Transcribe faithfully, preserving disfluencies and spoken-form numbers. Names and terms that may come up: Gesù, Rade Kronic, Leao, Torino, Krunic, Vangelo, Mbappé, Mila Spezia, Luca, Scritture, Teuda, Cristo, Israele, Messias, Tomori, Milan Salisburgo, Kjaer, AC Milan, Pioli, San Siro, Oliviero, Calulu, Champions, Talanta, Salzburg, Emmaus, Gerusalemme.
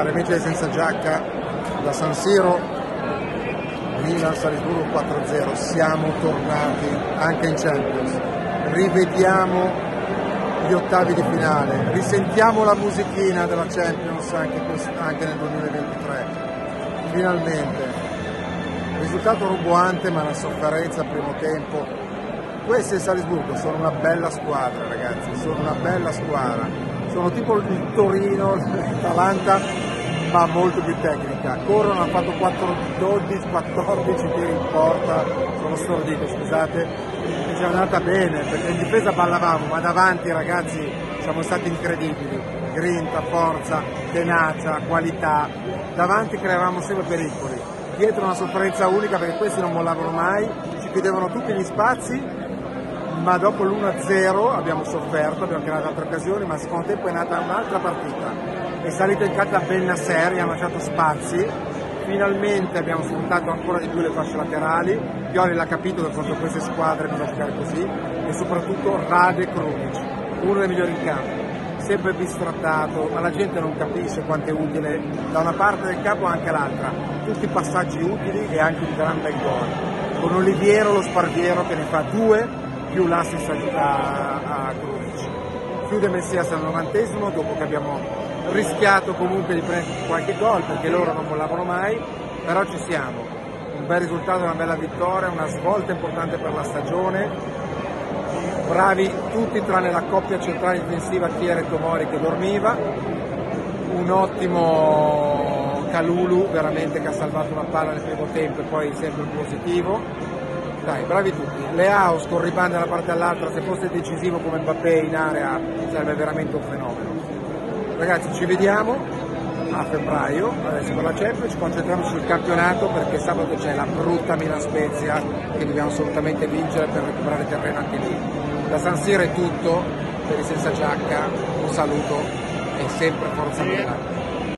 Aremetri senza giacca da San Siro, Milan Salisburgo quattro a zero, siamo tornati anche in Champions, rivediamo gli ottavi di finale, risentiamo la musichina della Champions anche, anche nel duemilaventitré, finalmente. Risultato ruboante ma una sofferenza al primo tempo. Questi Salisburgo sono una bella squadra, ragazzi, sono una bella squadra, sono tipo il Torino, il Talanta, ma molto più tecnica. Corrono, hanno fatto quattordici, quattordici tiri in porta, sono stordito, scusate, e ci è andata bene, perché in difesa ballavamo, ma davanti, ragazzi, siamo stati incredibili. Grinta, forza, tenacia, qualità, davanti creavamo sempre pericoli. Dietro una sofferenza unica, perché questi non mollavano mai, ci chiudevano tutti gli spazi, ma dopo l'uno a zero abbiamo sofferto, abbiamo creato altre occasioni, ma al secondo tempo è nata un'altra partita, è salito in carta ben la serie, ha lasciato spazi, finalmente abbiamo sfruttato ancora di più le fasce laterali. Pioli l'ha capito che contro queste squadre bisogna giocare così, e soprattutto Rade Kronic, uno dei migliori in campo, sempre bistrattato, ma la gente non capisce quanto è utile da una parte del campo anche l'altra, tutti passaggi utili e anche un gran bel gol con Oliviero, lo sparviero, che ne fa due più l'assist a, a Krunic. Chiude Messias al novantesimo, dopo che abbiamo rischiato comunque di prendere qualche gol perché loro non mollavano mai, però ci siamo, un bel risultato, una bella vittoria, una svolta importante per la stagione. Bravi tutti tranne la coppia centrale difensiva Kjaer e Tomori che dormiva, un ottimo Calulu veramente che ha salvato una palla nel primo tempo e poi sempre un positivo, dai, bravi tutti. Leao scorribanda da una parte all'altra, se fosse decisivo come Mbappé in area sarebbe veramente un fenomeno. Ragazzi, ci vediamo a febbraio, adesso per la Champions, ci concentriamo sul campionato perché sabato c'è la brutta Mila Spezia che dobbiamo assolutamente vincere per recuperare terreno anche lì. Da San Siro è tutto, per i senza giacca un saluto e sempre forza Milan.